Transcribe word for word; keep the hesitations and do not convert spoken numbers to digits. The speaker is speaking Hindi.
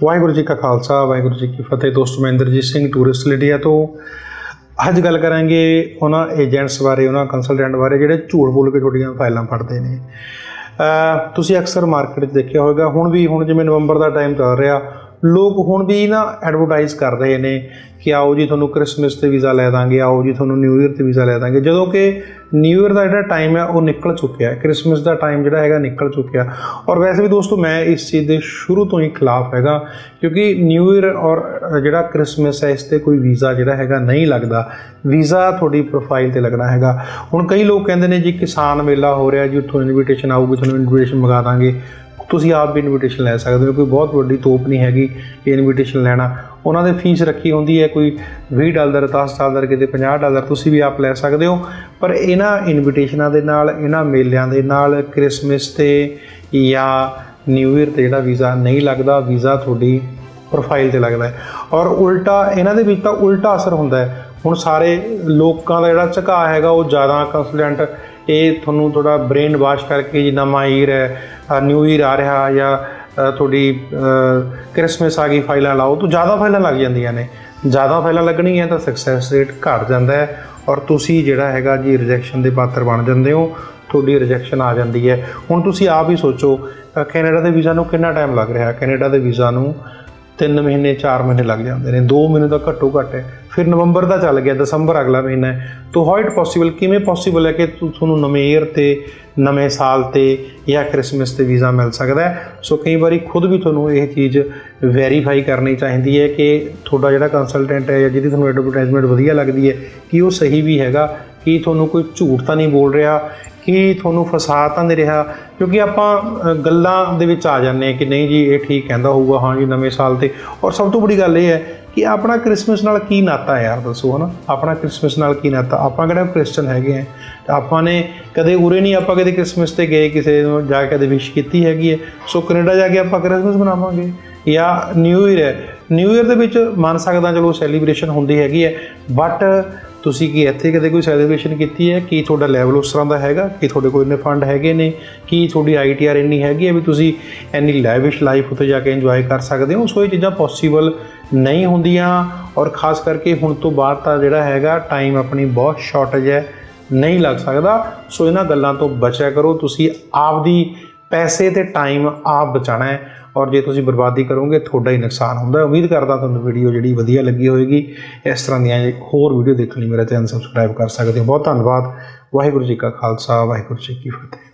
ਵਾਹਿਗੁਰੂ जी का खालसा वाहगुरु जी की फतेह। दोस्तों मैं इंद्रजीत सिंह टूरिस्ट लीडिया तो ਅੱਜ ਗੱਲ ਕਰਾਂਗੇ ਉਹਨਾਂ ਏਜੰਟਸ बारे, ਉਹਨਾਂ ਕੰਸਲਟੈਂਟ बारे ਜਿਹੜੇ ਝੂਠ बोल के ਤੁਹਾਡੀਆਂ ਫਾਈਲਾਂ ਫੜਦੇ ਨੇ। ਤੁਸੀਂ ਅਕਸਰ ਮਾਰਕੀਟ 'ਚ ਦੇਖਿਆ ਹੋਵੇਗਾ, ਹੁਣ ਵੀ ਹੁਣ ਜਿਵੇਂ ਨਵੰਬਰ ਦਾ ਟਾਈਮ ਚੱਲ ਰਿਹਾ, ਲੋਕ ਹੁਣ ਵੀ ਨਾ ਐਡਵਰਟਾਈਜ਼ ਕਰ ਰਹੇ ਨੇ कि आओ जी ਤੁਹਾਨੂੰ ਕ੍ਰਿਸਮਸ ਤੇ ਵੀਜ਼ਾ ਲੈ ਦਾਂਗੇ, आओ जी ਤੁਹਾਨੂੰ ਨਿਊ ਈਅਰ ਤੇ ਵੀਜ਼ਾ ਲੈ ਦਾਂਗੇ, ਜਦੋਂ कि ਨਿਊ ਈਅਰ ਦਾ ਜਿਹੜਾ ਟਾਈਮ है ਉਹ ਨਿਕਲ ਚੁੱਕਿਆ, ਕ੍ਰਿਸਮਸ ਦਾ ਟਾਈਮ ਜਿਹੜਾ ਹੈਗਾ ਨਿਕਲ ਚੁੱਕਿਆ। और वैसे भी दोस्तों मैं इस चीज़ के शुरू तो ही खिलाफ हैगा, क्योंकि न्यू ईयर और ਜਿਹੜਾ ਕ੍ਰਿਸਮਸ है इस ਤੇ कोई वीज़ा ਜਿਹੜਾ ਹੈਗਾ नहीं लगता, वीज़ा ਤੁਹਾਡੀ प्रोफाइल ਤੇ लगना हैगा। ਹੁਣ कई लोग ਕਹਿੰਦੇ ਨੇ जी किसान मेला हो रहा जी, ਉੱਥੋਂ इनविटेशन आऊगी, ਤੁਹਾਨੂੰ इनविटेशन मंगा ਦਾਂਗੇ, ਤੁਸੀਂ आप भी इनविटेशन लै सकते हो, कोई बहुत वड्डी तोप नहीं हैगी कि इनविटेशन लैना। उन्होंने फीस रखी होंगी है कोई बीस डॉलर, दस डॉलर, कितने पचास डॉलर, तुम भी आप लै सकते हो। पर इन्ह इनविटेशन के नाल, इन्ह मेलों के नाल क्रिसमस से या न्यू ईयर से जो वीज़ा नहीं लगता, वीज़ा थोड़ी प्रोफाइल से लगता है। और उल्टा इन्होंने भी तो उल्टा असर होंगे, हूँ सारे लोगों का जोड़ा झुका है वो ज़्यादा कंसलटेंट ये थोनू थोड़ा ब्रेन वाश करके जी नवा ईयर है, न्यू ईयर आ रहा या थोड़ी क्रिसमस आ गई फाइलों लाओ तो ज़्यादा फाइलों लग जांदियां ने, ज़्यादा फाइलों लगनी है तो सक्सैस रेट घट जाता है और तुसी जिहड़ा हैगा जी रिजैक्शन दे पात्र बन जांदे हो, थोड़ी रिजैक्शन आ जाती है। हुण तुसी आप ही सोचो कैनेडा दे वीज़ा नूं कितना टाइम लग रहा है, कैनेडा दे वीज़ा नूं तीन महीने चार महीने लग जाते हैं, दो महीने तो घट्टो घट्ट है, फिर नवंबर का चल गया, दसंबर अगला महीना है। तो हाउ इट पॉसीबल किमें पॉसीबल है कि तुहानू नवे ईयर ते नवे साल ते या क्रिसमस ते वीज़ा मिल सकता है। सो कई बार खुद भी तुहानू ये चीज़ वेरीफाई करनी चाहिए है कि थोड़ा जिहड़ा कंसलटेंट है या जिहदी तुहानू एडवरटाइजमेंट वधिया लगती है कि वो सही भी हैगा, कि तुहानू कोई झूठ तो नहीं बोल रहा, कि थोनू फसा तो नहीं रहा। क्योंकि आप गलों दे विच आ जाने कि नहीं जी ये ठीक कहता होगा, हाँ जी नवे साल ते। और सब तो बड़ी गल ये है कि अपना क्रिसमस नाल की नाता है यार, दसो है ना, अपना क्रिसमस नाल की नाता। आपां किहड़ा क्रिश्चन हैगे हैं, आपने कदे उरे नहीं, आप कदे क्रिसमस ते गए किसी जा के कदे विश कीती हैगी है। सो कनेडा जाके आप क्रिसमस मनावांगे या न्यू ईयर है, न्यू ईयर दे विच मन सकदा चलो सैलीब्रेशन होंदी हैगी है, बट ਤੁਸੀਂ ਕੀ ਇੱਥੇ ਕਦੇ ਕੋਈ ਸੈਲੀਬ੍ਰੇਸ਼ਨ ਕੀਤੀ ਹੈ, ਕੀ ਤੁਹਾਡਾ ਲੈਵਲ ਉਸ ਤਰ੍ਹਾਂ ਦਾ ਹੈਗਾ, ਕੀ ਤੁਹਾਡੇ ਕੋਲ ਇੰਨੇ ਫੰਡ ਹੈਗੇ ਨੇ, ਕੀ ਤੁਹਾਡੀ ਆਈ ਟੀ ਆਰ ਇੰਨੀ ਹੈਗੀ ਹੈ ਵੀ ਤੁਸੀਂ ਇੰਨੀ ਲਾਈਵਿਸ਼ ਲਾਈਫ ਉੱਥੇ ਜਾ ਕੇ ਇੰਜੋਏ ਕਰ ਸਕਦੇ ਹੋ। ਸੋ ਇਹ ਚੀਜ਼ਾਂ ਪੋਸੀਬਲ ਨਹੀਂ ਹੁੰਦੀਆਂ। ਔਰ ਖਾਸ ਕਰਕੇ ਹੁਣ ਤੋਂ ਬਾਅਦ ਤਾਂ ਜਿਹੜਾ ਹੈਗਾ ਟਾਈਮ ਆਪਣੀ ਬਹੁਤ ਸ਼ਾਰਟੇਜ ਹੈ, ਨਹੀਂ ਲੱਗ ਸਕਦਾ। ਸੋ ਇਹਨਾਂ ਗੱਲਾਂ ਤੋਂ ਬਚਿਆ ਕਰੋ, ਤੁਸੀਂ ਆਪਦੀ पैसे तो टाइम आप बचाना है, और जे तुसीं बर्बादी करोगे थोड़ा ही नुकसान होंदा है। उम्मीद करदा तुहानूं वीडियो जी वधिया लगी होएगी। इस तरह दियां होर वीडियो देखने मेरा चैनल सबसक्राइब कर सकते हो। बहुत धन्यवाद। वाहिगुरू जी का खालसा वाहिगुरू जी की फतेह।